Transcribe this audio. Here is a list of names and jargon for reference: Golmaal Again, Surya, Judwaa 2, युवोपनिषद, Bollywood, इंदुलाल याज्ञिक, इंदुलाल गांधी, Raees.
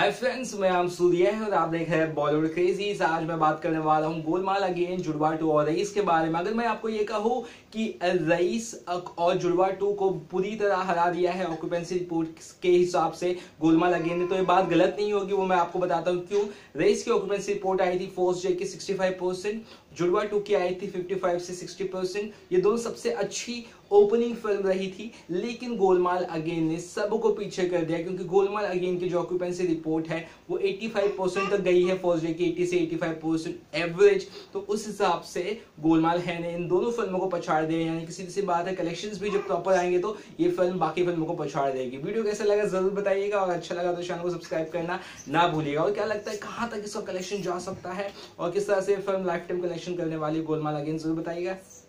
Hi friends, मैं नाम सूर्या है और आप देख रहे हैं बॉलीवुड क्रेजीज। आज मैं बात करने वाला हूँ गोलमाल अगेन, जुड़वा 2 और रईस के बारे में। अगर मैं आपको ये कहूँ कि रईस और जुड़वा 2 को पूरी तरह हरा दिया है ऑक्यूपेंसी रिपोर्ट के हिसाब से गोलमाल अगेन ने, तो ये बात गलत नहीं होगी। वो मैं आपको बताता हूँ क्यों। रईस की ऑक्यूपेंसी रिपोर्ट आई थी 4J की 65%, जुड़वा 2 की आई थी 55 से 60%। ये दोनों सबसे अच्छी ओपनिंग फिल्म रही थी, लेकिन गोलमाल अगेन ने सबको पीछे कर दिया क्योंकि गोलमाल अगेन की जो ऑक्यूपेंसी रिपोर्ट है वो 85% तक गई है। फर्स्ट डे की 80 से 85% एवरेज, तो उस हिसाब से गोलमाल है ने इन दोनों फिल्मों को पछाड़ दिया। यानी कि सीधी सी बात है, कलेक्शंस भी जब प्रॉपर आएंगे तो ये फिल्म बाकी फिल्मों को पछाड़ देगी। वीडियो कैसा लगा जरूर बताइएगा, और अच्छा लगा तो चैनल को सब्सक्राइब करना ना भूलिएगा। और क्या लगता है कहाँ तक इसका कलेक्शन जा सकता है और किस तरह से फिल्म लाइफ टाइम कलेक्शन करने वाली गोलमाल अगेन, जरूर बताइएगा।